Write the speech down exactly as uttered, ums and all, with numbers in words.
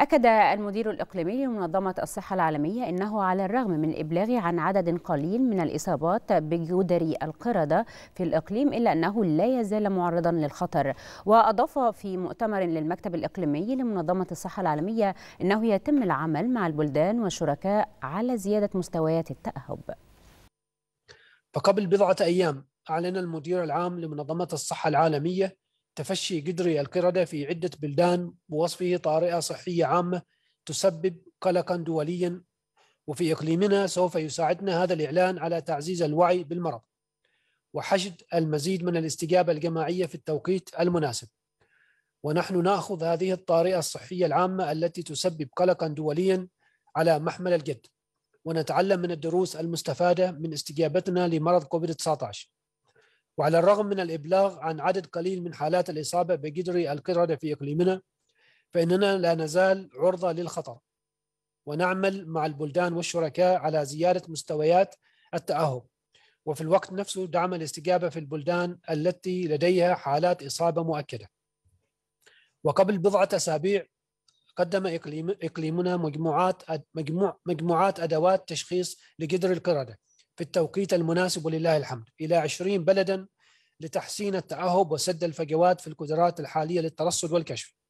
أكد المدير الإقليمي لمنظمة الصحة العالمية أنه على الرغم من إبلاغه عن عدد قليل من الإصابات بجدري القردة في الإقليم إلا أنه لا يزال معرضا للخطر. وأضاف في مؤتمر للمكتب الإقليمي لمنظمة الصحة العالمية أنه يتم العمل مع البلدان والشركاء على زيادة مستويات التأهب. فقبل بضعة أيام أعلن المدير العام لمنظمة الصحة العالمية تفشي جدري القردة في عدة بلدان بوصفه طارئة صحية عامة تسبب قلقا دوليا، وفي إقليمنا سوف يساعدنا هذا الإعلان على تعزيز الوعي بالمرض وحشد المزيد من الاستجابة الجماعية في التوقيت المناسب، ونحن نأخذ هذه الطارئة الصحية العامة التي تسبب قلقا دوليا على محمل الجد، ونتعلم من الدروس المستفادة من استجابتنا لمرض كوفيد تسعة عشر. وعلى الرغم من الإبلاغ عن عدد قليل من حالات الإصابة بجدري القردة في إقليمنا، فإننا لا نزال عرضة للخطر، ونعمل مع البلدان والشركاء على زيادة مستويات التأهب، وفي الوقت نفسه دعم الاستجابة في البلدان التي لديها حالات إصابة مؤكدة. وقبل بضعة أسابيع قدم إقليم إقليمنا مجموعات مجموع مجموعات أدوات تشخيص لجدري القردة في التوقيت المناسب ولله الحمد إلى عشرين بلدا لتحسين التأهب وسد الفجوات في القدرات الحالية للترصد والكشف،